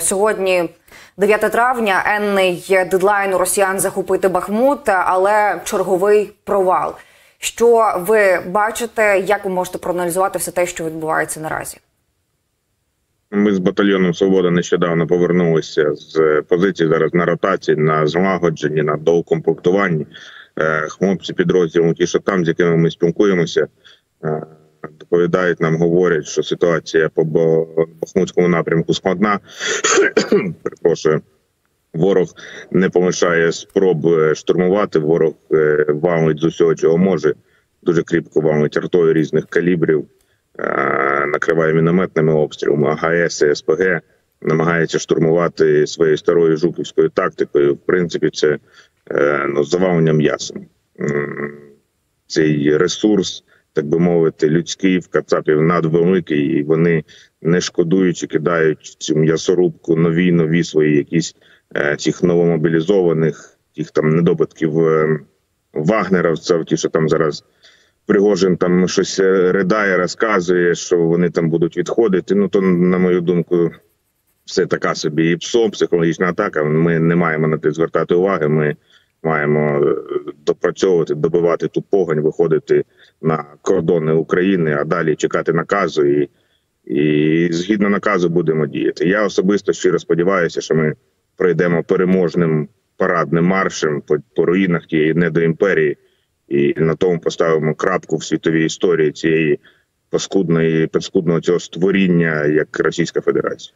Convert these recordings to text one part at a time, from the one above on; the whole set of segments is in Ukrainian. Сьогодні 9 травня, енний дедлайн у росіян захопити Бахмут, але черговий провал. Що ви бачите, як ви можете проаналізувати все те, що відбувається наразі? Ми з батальйоном «Свобода» нещодавно повернулися з позиції зараз на ротації, на злагодженні, на доукомплектуванні. Хлопці підрозділу, ті, що там, з якими ми спілкуємося, доповідають нам, говорять, що ситуація по Бахмутському напрямку складна. Перепрошую. Ворог не полишає спроб штурмувати, ворог валить з усього, чого може. Дуже кріпко валить артою різних калібрів, накриває мінометними обстрілами, АГС і СПГ, намагається штурмувати своєю старою жуківською тактикою. В принципі, це завалення м'ясом. Цей ресурс, так би мовити, людський в кацапів надвеликий, і вони, не шкодуючи, кидають цю м'ясорубку нові свої якісь цих новомобілізованих, тих там недобитків вагнеровців, ті, що там зараз Пригожин там щось ридає, розказує, що вони там будуть відходити. Ну, то, на мою думку, все така собі і ПСО, психологічна атака. Ми не маємо на те звертати уваги, ми маємо допрацьовувати, добивати ту погань, виходити на кордони України, а далі чекати наказу і згідно наказу будемо діяти. Я особисто щиро сподіваюся, що ми пройдемо переможним парадним маршем по руїнах тієї недоімперії і на тому поставимо крапку в світовій історії цієї паскудного цього створіння, як Російська Федерація.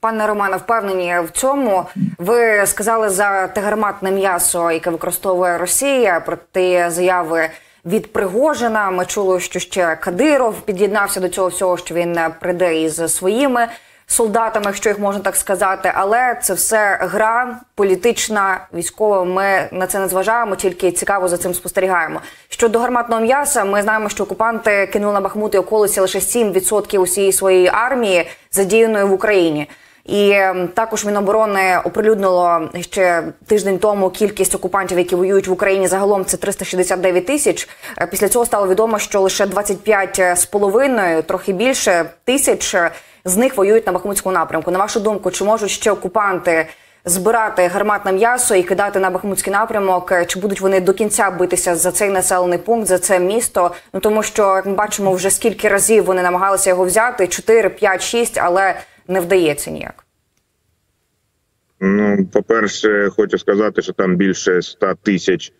Пане Романе, впевнені в цьому. Ви сказали за те гарматне м'ясо, яке використовує Росія, про ті заяви від Пригожина. Ми чули, що ще Кадиров під'єднався до цього всього, що він прийде із своїми солдатами, якщо їх можна так сказати. Але це все гра політична, військова. Ми на це не зважаємо, тільки цікаво за цим спостерігаємо. Щодо гарматного м'яса, ми знаємо, що окупанти кинули на Бахмут і околиці лише 7% усієї своєї армії, задіяної в Україні. І також Міноборони оприлюднило ще тиждень тому кількість окупантів, які воюють в Україні. Загалом це 369 тисяч. Після цього стало відомо, що лише 25,5, трохи більше тисяч з них воюють на Бахмутському напрямку. На вашу думку, чи можуть ще окупанти збирати гарматне м'ясо і кидати на Бахмутський напрямок? Чи будуть вони до кінця битися за цей населений пункт, за це місто? Ну, тому що, як ми бачимо, вже скільки разів вони намагалися його взяти – 4, 5, 6, але не вдається ніяк. Ну, по-перше, хочу сказати, що там більше 100 тисяч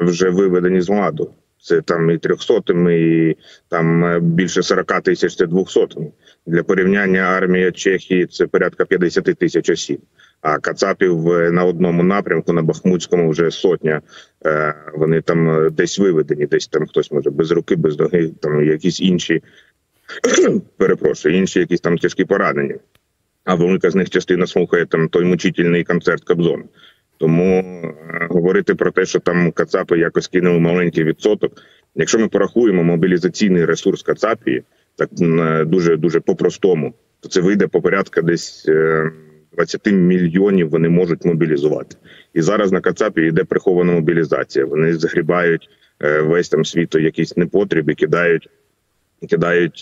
вже виведені з ладу. Це там і 300-м, і там більше 40 тисяч – це 200-м. Для порівняння, армія Чехії – це порядка 50 тисяч осіб. А кацапів на одному напрямку, на Бахмутському, вже сотня. Вони там десь виведені, десь там хтось може без руки, без ноги, там якісь інші, перепрошую, інші якісь там тяжкі поранення. А велика з них частина слухає там той мучительний концерт Кобзона. Тому говорити про те, що там кацапи якось кинули маленький відсоток, якщо ми порахуємо мобілізаційний ресурс кацапії, так дуже по-простому, то це вийде по порядку десь 20 мільйонів вони можуть мобілізувати. І зараз на кацапі йде прихована мобілізація. Вони згрібають весь там світ якісь непотріби, кидають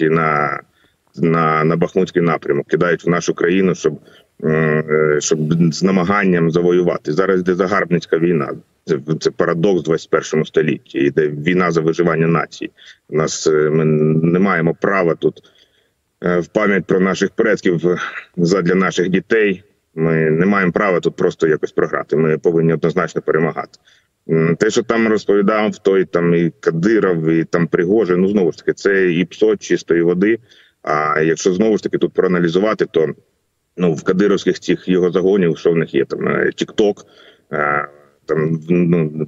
на Бахмутський напрямок, кидають в нашу країну, щоб з намаганням завоювати. Зараз йде загарбницька війна. Це парадокс в 21 столітті. Йде війна за виживання нації. Ми не маємо права тут в пам'ять про наших предків, задля наших дітей. Ми не маємо права тут просто якось програти. Ми повинні однозначно перемагати. Те, що там розповідав той там і Кадиров, і там Пригожин, ну знову ж таки, це і ПСО чистої води. А якщо знову ж таки тут проаналізувати, то ну в кадировських цих його загонів, що в них є там тік-ток, там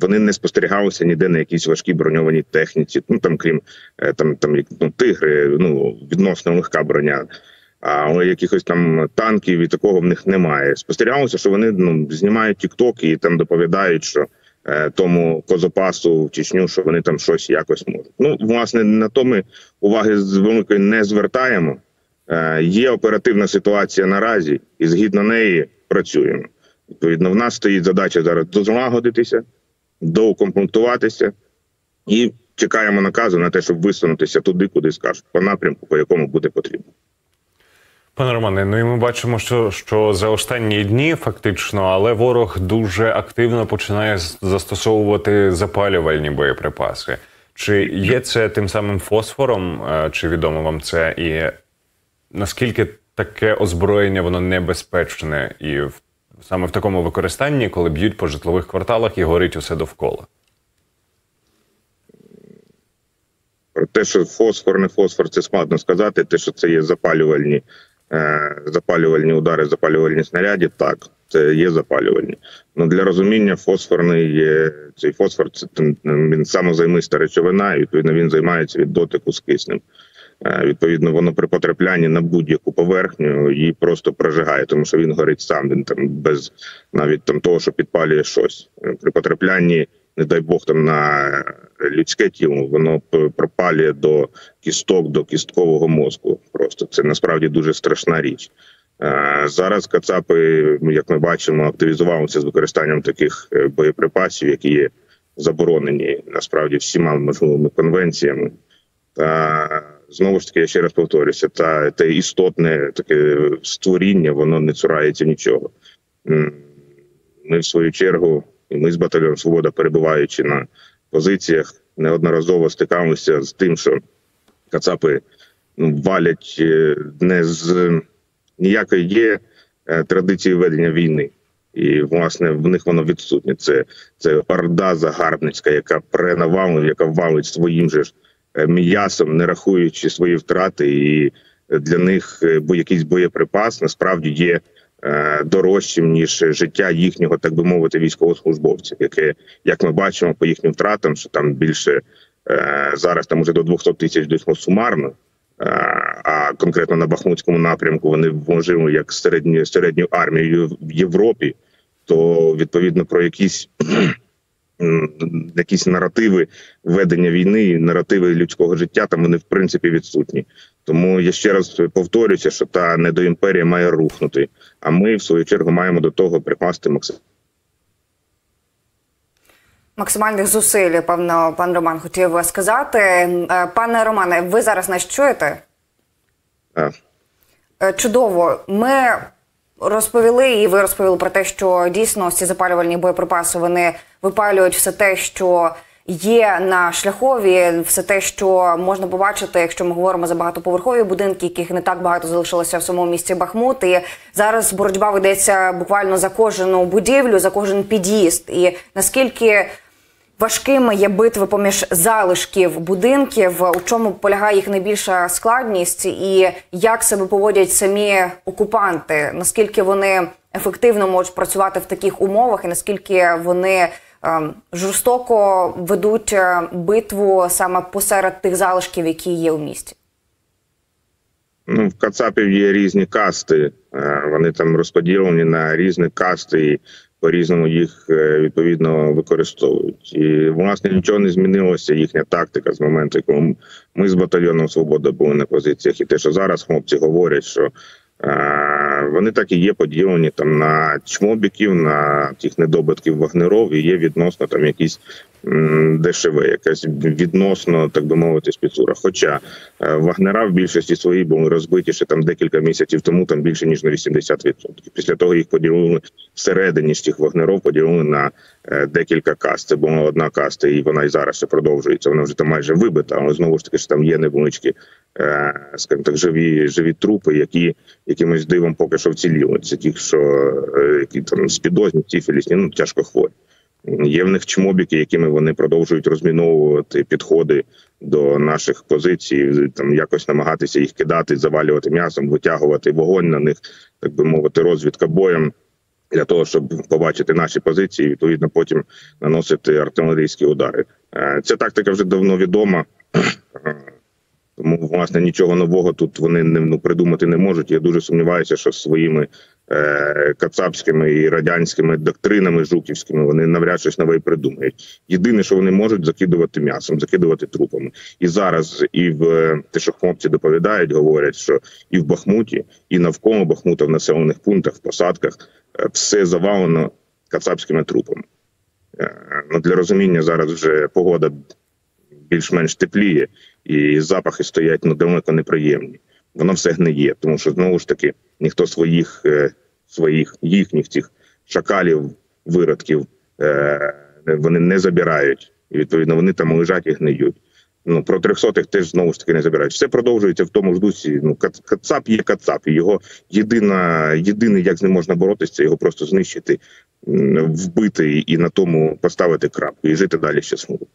вони не спостерігалися ніде на якійсь важкій броньованій техніці. Ну там крім тигри, ну відносно легка броня. Але якихось там танків і такого в них немає. Спостерігалося, що вони знімають тік-ток і там доповідають, що тому козопасу в Чечню, що вони там щось якось можуть. Ну, власне, на то ми уваги з великою не звертаємо. Є оперативна ситуація наразі, і згідно неї працюємо. Відповідно, в нас стоїть задача зараз дозлагодитися, доукомплектуватися і чекаємо наказу на те, щоб висунутися туди, куди скажуть, по напрямку, по якому буде потрібно. Пане Романе, ну і ми бачимо, що за останні дні фактично, але ворог дуже активно починає застосовувати запалювальні боєприпаси. Чи є це тим самим фосфором, чи відомо вам це? І наскільки таке озброєння, воно небезпечне і саме в такому використанні, коли б'ють по житлових кварталах і горить усе довкола? Про те, що фосфор, не фосфор, це складно сказати. Те, що це є запалювальні удари, запалювальні снаряди, так, це є запалювальні. Ну, для розуміння, цей фосфор це він самозаймиста речовина, і відповідно він займається від дотику з киснем. Відповідно, воно при потраплянні на будь-яку поверхню її просто прожигає, тому що він горить сам, він там без навіть там того, що підпалює щось. При потраплянні, не дай Бог, там на людське тіло, воно пропалює до кісток, до кісткового мозку. Просто це насправді дуже страшна річ. Зараз кацапи, як ми бачимо, активізувалися з використанням таких боєприпасів, які є заборонені насправді всіма можливими конвенціями. Та знову ж таки, я ще раз повторюся, те істотне таке створіння, воно не цурається нічого. Ми в свою чергу, і ми з батальйоном «Свобода», перебуваючи на позиціях, неодноразово стикалися з тим, що кацапи валять не з ніякої є традиції ведення війни. І, власне, в них воно відсутнє. Це орда загарбницька, яка пренавалив, яка валить своїм же ж м'ясом, не рахуючи свої втрати. І для них якийсь боєприпас насправді є дорожчим, ніж життя їхнього, так би мовити, військовослужбовця, яке, як ми бачимо по їхнім втратам, що там більше, зараз там уже до 200 тисяч десь сумарно, а конкретно на Бахмутському напрямку вони вважали як середню армію в Європі, то відповідно про якісь наративи ведення війни, наративи людського життя, там вони в принципі відсутні. Тому я ще раз повторюся, що та недоімперія має рухнути, а ми в свою чергу маємо до того прикласти максимальних зусиль, певно, пан Роман хотів сказати. Пане Романе, ви зараз нас чуєте? Так. Чудово. Ми розповіли, і ви розповіли про те, що дійсно ці запалювальні боєприпаси, вони випалюють все те, що є на шляхові, все те, що можна побачити, якщо ми говоримо за багатоповерхові будинки, яких не так багато залишилося в самому місті Бахмут. І зараз боротьба ведеться буквально за кожну будівлю, за кожен під'їзд. І наскільки важкими є битви поміж залишків будинків, у чому полягає їх найбільша складність і як себе поводять самі окупанти? Наскільки вони ефективно можуть працювати в таких умовах і наскільки вони жорстоко ведуть битву саме посеред тих залишків, які є у місті? Ну, в кацапів є різні касти. Вони там розподілені на різні касти і по-різному їх, відповідно, використовують. І, власне, нічого не змінилося, їхня тактика з моменту, коли ми з батальйоном «Свобода» були на позиціях. І те, що зараз хлопці говорять, що вони так і є поділені там на чмобіків, на тих недобитків вагнерів, і є відносно там якісь дешеве, якась відносно, так би мовити, спецура. Хоча вагнера в більшості своїй були розбиті ще там декілька місяців тому, там більше ніж на 80%. Після того їх поділили всередині з тих вагнерів, поділили на декілька каст. Це була одна каста, і вона і зараз ще продовжується. Вона вже там майже вибита, але знову ж таки що там є невеличкі, скажімо так, живі трупи, які якимось дивом поки що вціліли. Це ті, що які там спідозні, тіфілісні, ну тяжко хворі. Є в них чмобіки, якими вони продовжують розміновувати підходи до наших позицій, там якось намагатися їх кидати, завалювати м'ясом, витягувати вогонь на них, так би мовити, розвідка боєм для того, щоб побачити наші позиції і, відповідно, потім наносити артилерійські удари. Ця тактика вже давно відома, тому, власне, нічого нового тут вони придумати не можуть. Я дуже сумніваюся, що своїми кацапськими і радянськими доктринами жуківськими вони навряд щось нове придумають. Єдине, що вони можуть, закидувати м'ясом, закидувати трупами. І зараз, і в те, що хлопці доповідають, говорять, що і в Бахмуті, і навколо Бахмута, в населених пунктах, в посадках, все завалено кацапськими трупами. Ну, для розуміння, зараз вже погода більш-менш тепліє, і запахи стоять, ну, далеко неприємні. воно все гниє, тому що знову ж таки ніхто своїх їхніх цих шакалів, виродків вони не забирають, і відповідно вони там лежать і гниють. Ну, про 300-х теж знову ж таки не забирають. Все продовжується в тому ж дусі. Ну, кацап є кацап, і його єдине, як з ним можна боротися, це його просто знищити, вбити і на тому поставити крапку, і жити далі щасливо.